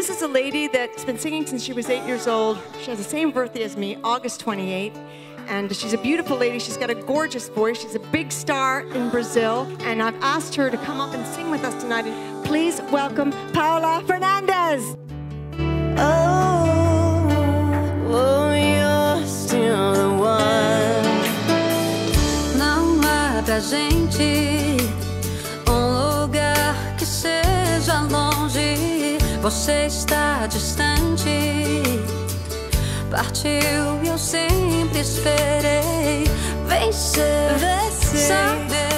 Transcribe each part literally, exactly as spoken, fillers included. This is a lady that's been singing since she was eight years old. She has the same birthday as me, August twenty-eighth. And she's a beautiful lady. She's got a gorgeous voice. She's a big star in Brazil. And I've asked her to come up and sing with us tonight. And please welcome Paula Fernandes. Oh, oh, you're still the one. Não há pra gente um lugar que seja longe. Você está distante, partiu e eu sempre esperei. Vem ser, saber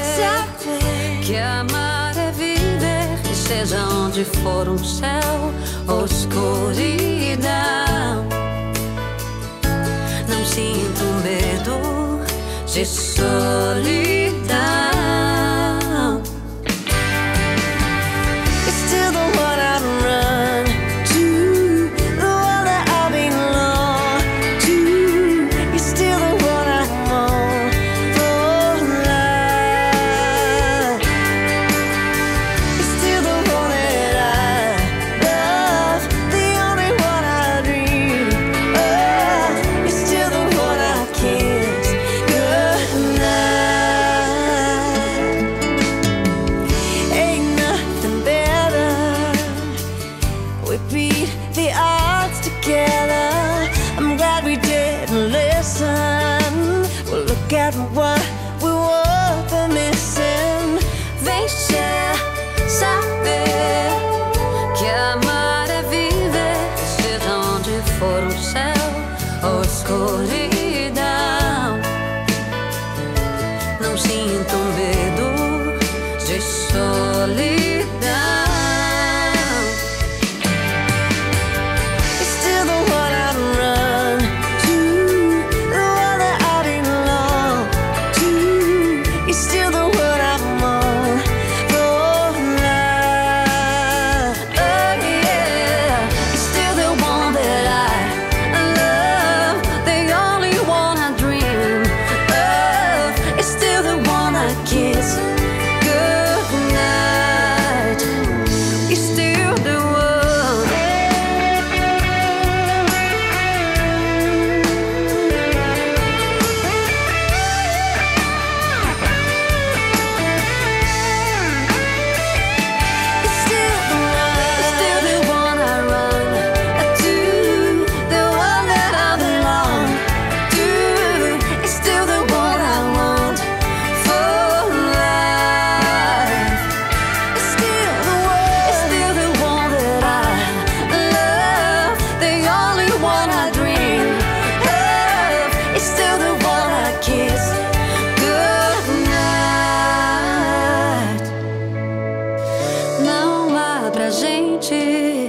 que amar é viver, e seja onde for um céu ou escuridão. Não sinto medo de solidão. Get what we were for missing. Vencer, saber que amar é viver, seja onde for um céu ou escuridão. Não sinto medo de solidão. Pra gente